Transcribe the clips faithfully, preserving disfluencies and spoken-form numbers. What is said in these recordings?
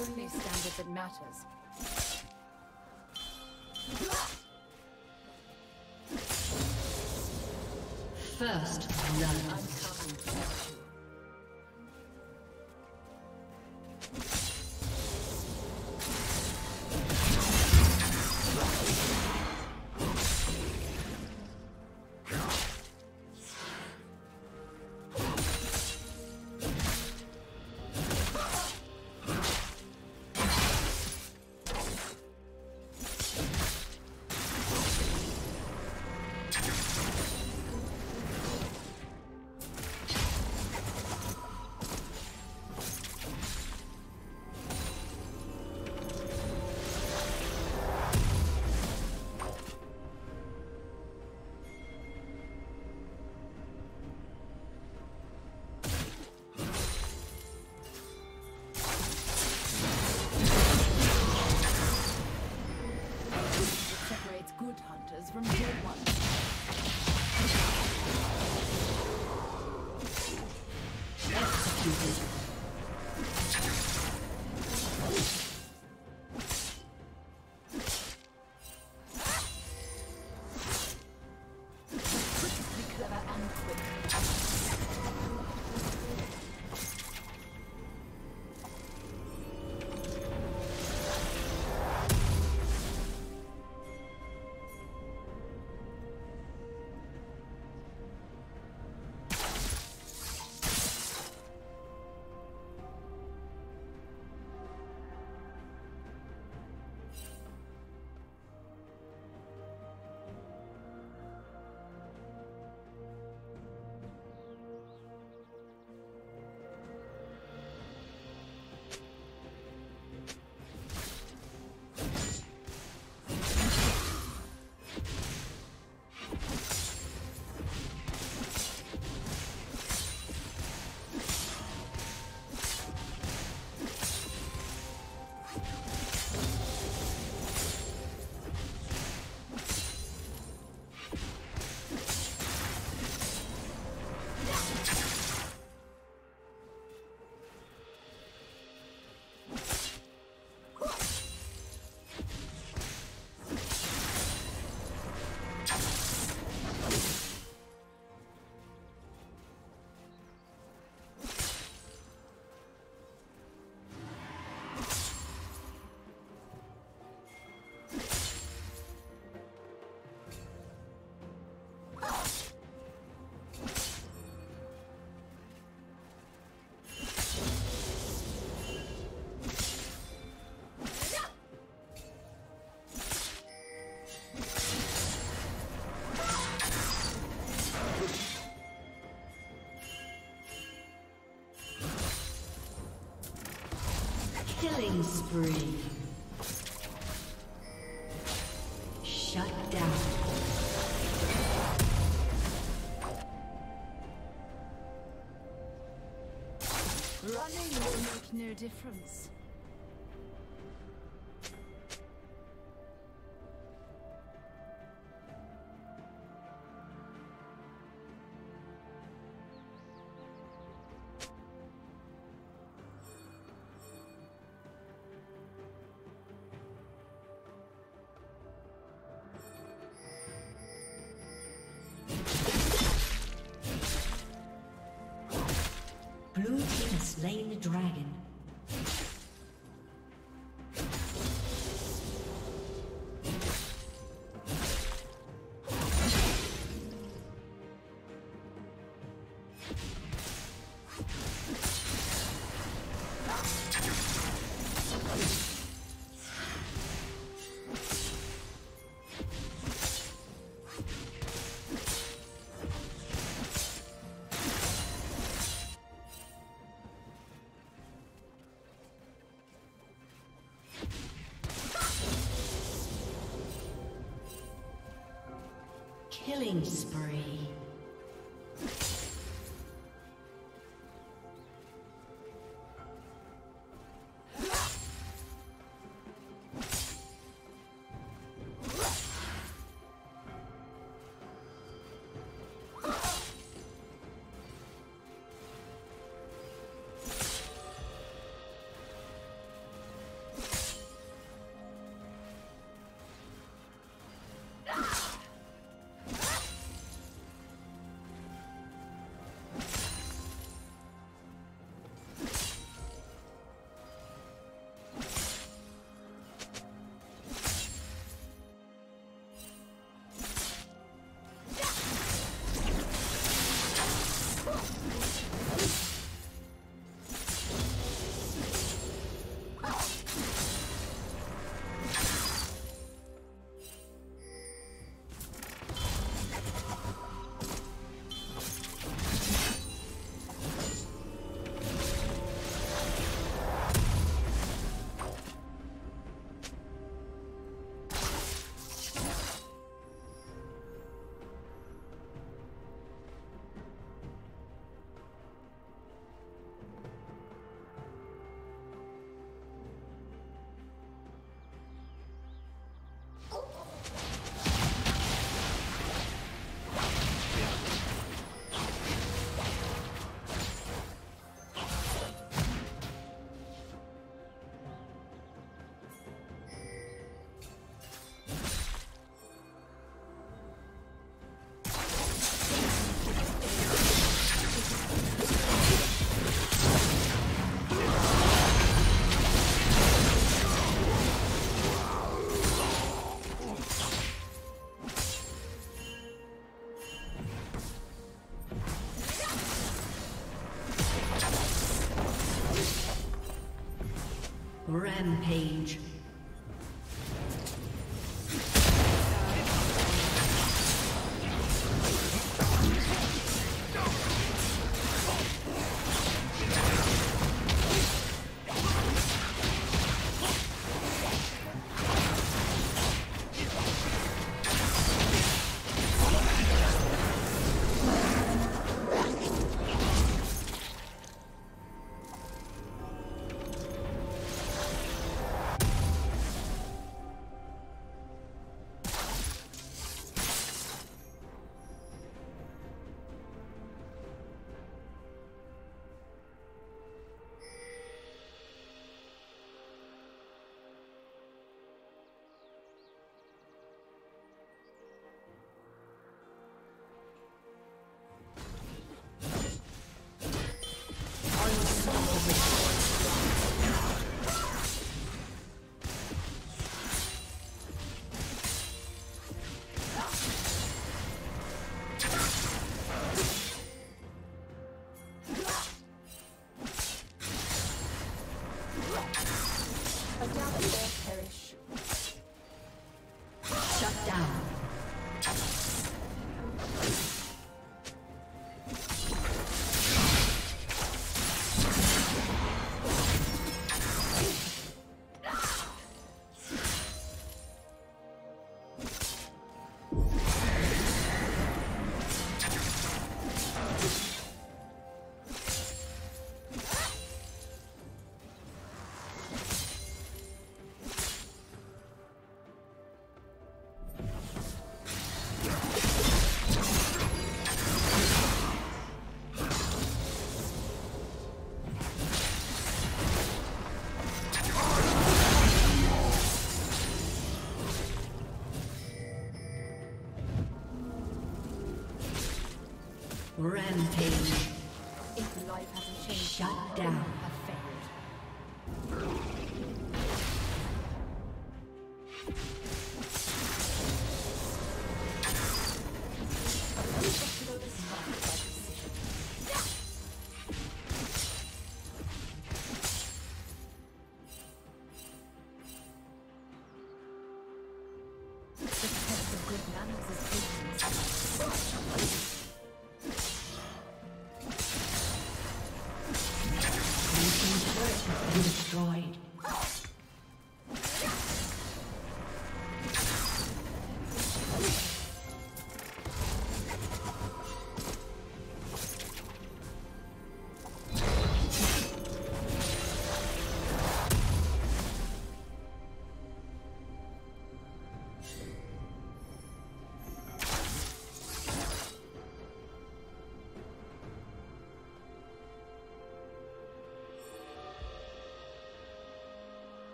Only standard that matters. First, none. From day one. Executed. Killing spree. Shut down. Running will make no difference. Blue team has slain the dragon. Killing spree. Rampage. Rampage. If life hasn't changed, shut down. Destroyed.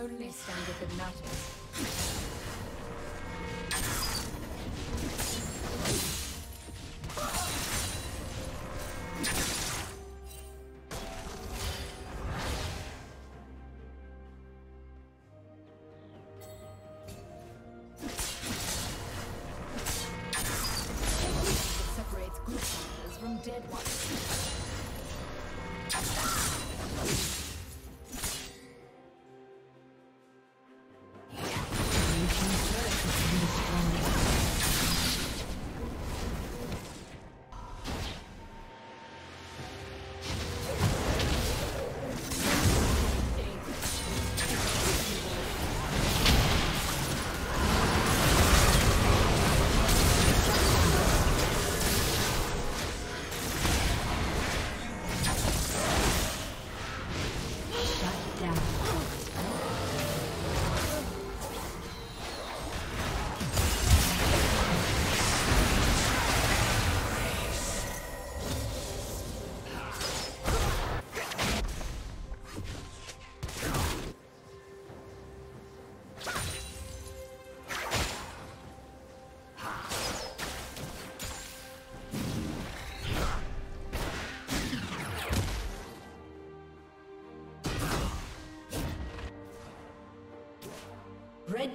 Only standard that matters. Red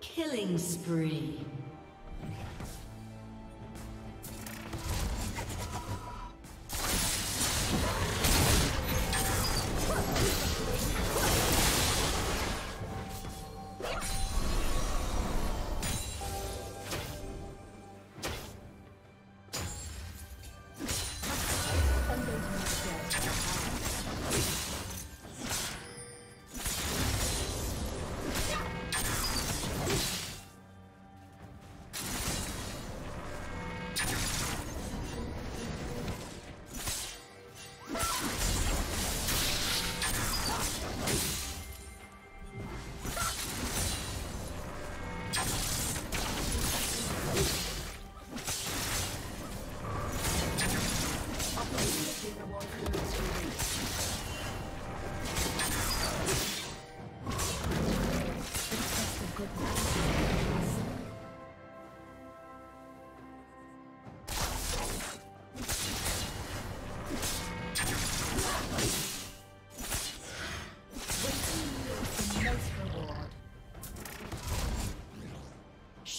Killing spree.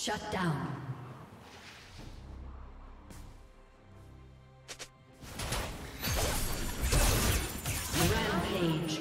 Shut down. Rampage. Rampage.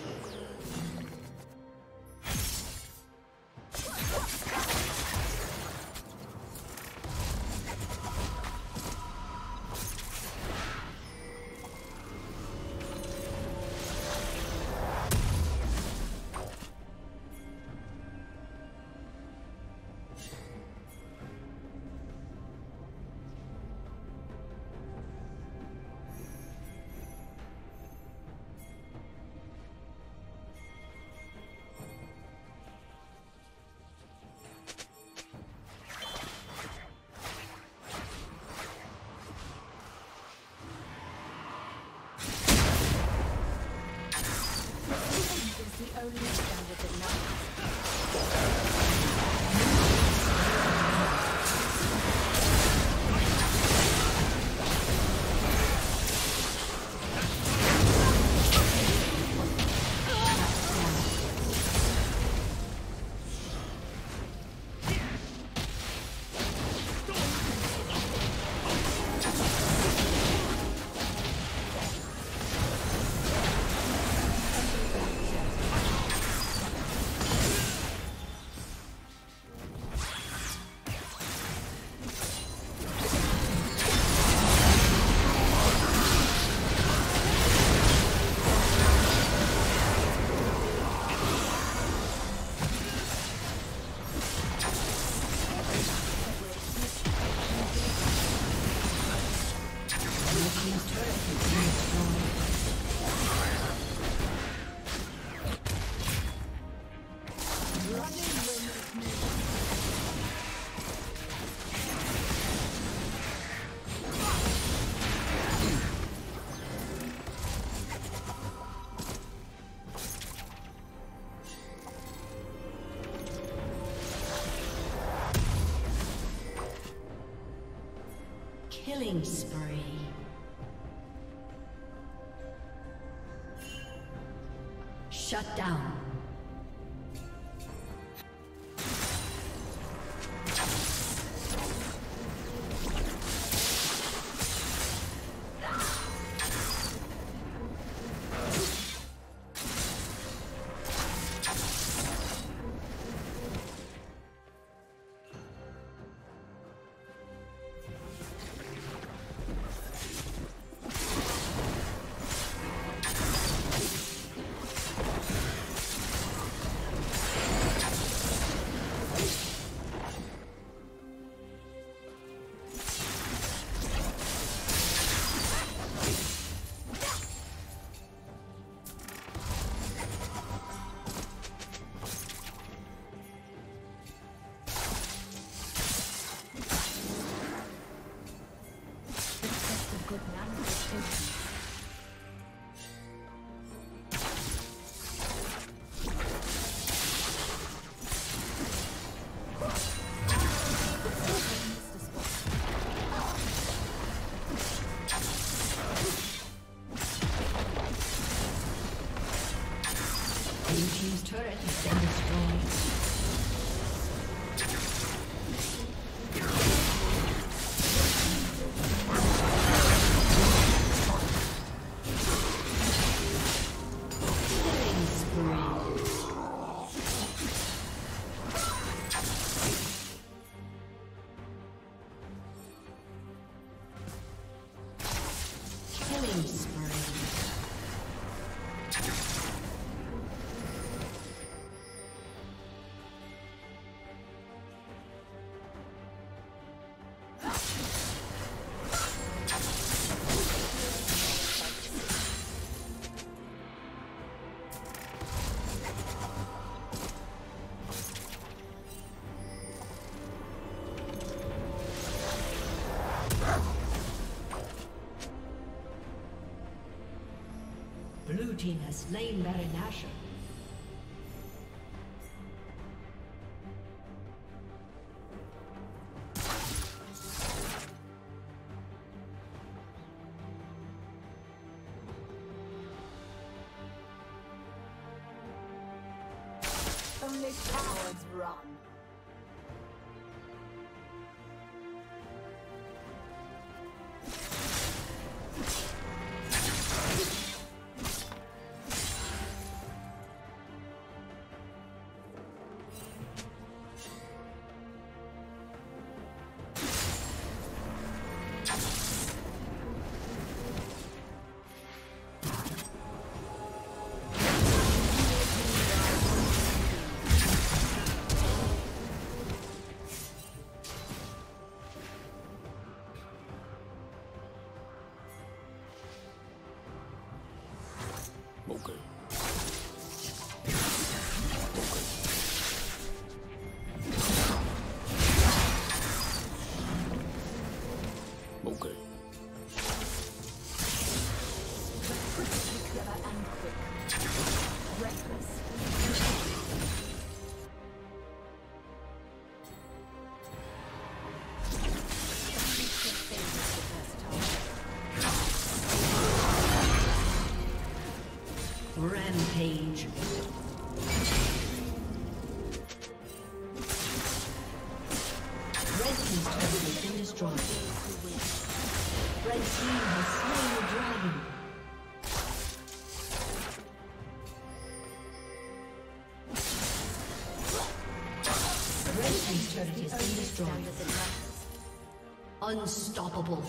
Killing spree. Shut down. Blue team has slain Baron Nashor. Only cowards run. Age. Red team's turret has been destroyed. Red team has slain the dragon. Red team's turret has been destroyed. Unstoppable.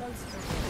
Let's go.